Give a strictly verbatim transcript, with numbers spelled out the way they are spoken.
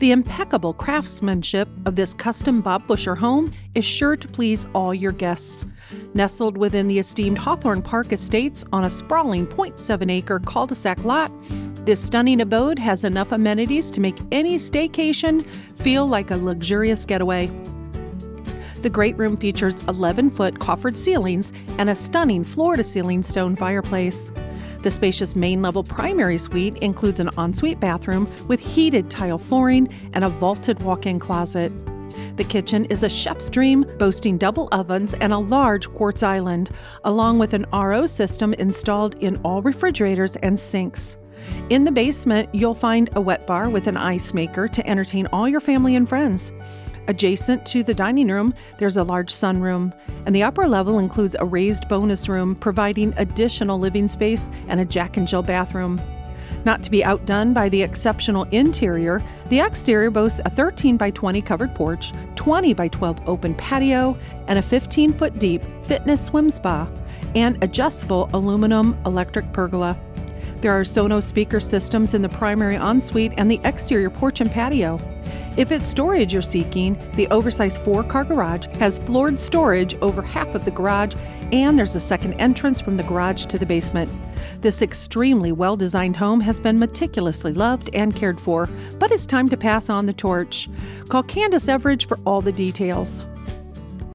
The impeccable craftsmanship of this custom Bob Buescher home is sure to please all your guests. Nestled within the esteemed Hawthorne Park Estates on a sprawling zero point seven acre cul-de-sac lot, this stunning abode has enough amenities to make any staycation feel like a luxurious getaway. The great room features eleven foot coffered ceilings and a stunning floor-to-ceiling stone fireplace. The spacious main-level primary suite includes an ensuite bathroom with heated tile flooring and a vaulted walk-in closet. The kitchen is a chef's dream, boasting double ovens and a large quartz island, along with an R O system installed in all refrigerators and sinks. In the basement, you'll find a wet bar with an ice maker to entertain all your family and friends. Adjacent to the dining room, there's a large sunroom, and the upper level includes a raised bonus room, providing additional living space and a Jack and Jill bathroom. Not to be outdone by the exceptional interior, the exterior boasts a thirteen by twenty covered porch, twenty by twelve open patio, and a fifteen foot deep fitness swim spa, and adjustable aluminum electric pergola. There are Sonos speaker systems in the primary ensuite and the exterior porch and patio. If it's storage you're seeking, the oversized four car garage has floored storage over half of the garage, and there's a second entrance from the garage to the basement. This extremely well-designed home has been meticulously loved and cared for, but it's time to pass on the torch. Call Candace Everidge for all the details.